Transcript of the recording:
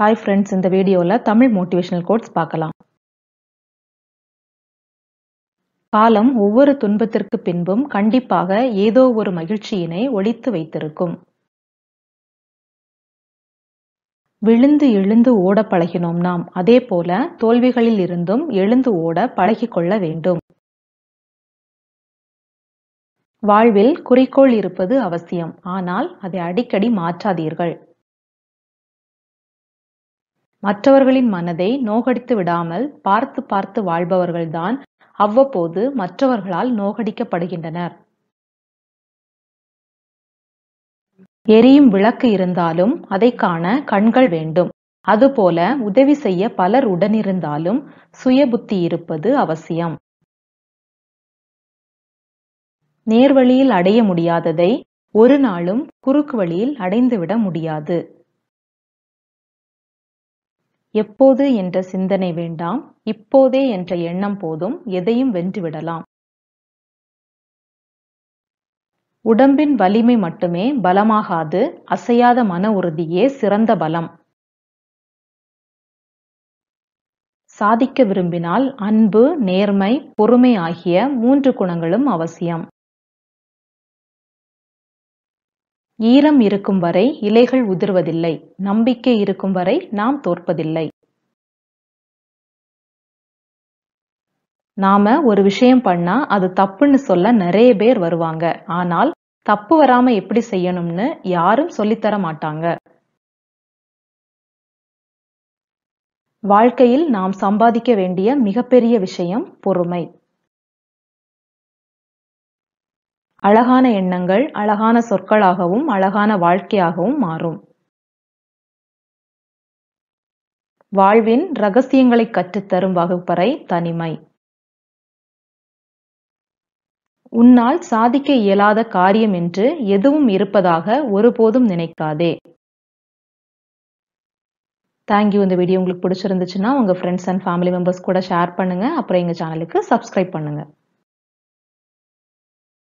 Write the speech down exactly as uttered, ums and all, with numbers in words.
Hi friends, in the video la Tamil motivational quotes paakalam. Kaalam ovvoru thunbathirku pinbum kandippaga edho oru magilchiyinai olithu veithirukkum. Vilundu elundu oda palaginom naam adhe pola tholvigalil irundum elundu oda palagikolla vendum. Vaalvil kurikol iruppadu avasiyam aanal adhai adikadi maatradirgal. மற்றவர்களின் மனதை நோகடித்து விடாமல் பார்த்து பார்த்து வாழ்பவர்கள்தான் அவ்வப்போது மற்றவர்களால் நோகடிக்கப்படுகின்றனர். எரியும் விளக்கு இருந்தாலும் அதை காண கண்கள் வேண்டும். அதுபோல உதவி செய்ய பலர் உடனிருந்தாலும் சுயபுத்தி இருப்பது அவசியம். நேர்வழியில் அடைய முடியாததை ஒரு நாளும் குறுக்கு வழியில் அடைந்துவிட முடியாது. எப்போது என்ற சிந்தனை வேண்டாம், இப்போதே என்ற எண்ணம் போதும், எதையும் வென்றுவிடலாம். உடம்பின் வலிமை மட்டுமே பலமாகாது, அசையாத மன உறுதியே சிறந்த பலம். சாதிக்க விரும்பினால் அன்பு, நேர்மை, பொறுமை ஆகிய மூன்று குணங்களும் அவசியம். ஈரம் இருக்கும் வரை இலைகள் உதிர்வதில்லை, நம்பிக்கை இருக்கும் வரை நாம் தோற்பதில்லை. நாம ஒரு விஷயம் பண்ணா அது தப்புன்னு சொல்ல நிறைய பேர் வருவாங்க, ஆனால் தப்பு வராம எப்படி செய்யணும்னு யாரும் சொல்லித்தர மாட்டாங்க. வாழ்க்கையில் நாம் சம்பாதிக்க வேண்டிய மிகப்பெரிய விஷயம் பொறுமை. அழகான எண்ணங்கள் அழகான சொற்களாகவும் அழகான வாழ்க்கையாகவும் மாறும். வாழ்வின் ரகசியங்களை கற்றுத்தரும் வகுப்பறை தனிமை. உன்னால் சாதிக்க இயலாத காரியம் என்று எதுவும் இருப்பதாக ஒருபோதும் நினைக்காதே. தேங்க்யூ. இந்த வீடியோ உங்களுக்கு பிடிச்சிருந்துச்சுன்னா உங்க ஃப்ரெண்ட்ஸ் அண்ட் ஃபேமிலி மெம்பர்ஸ் கூட ஷேர் பண்ணுங்க. அப்புறம் எங்க சேனலுக்கு சப்ஸ்கிரைப் பண்ணுங்க.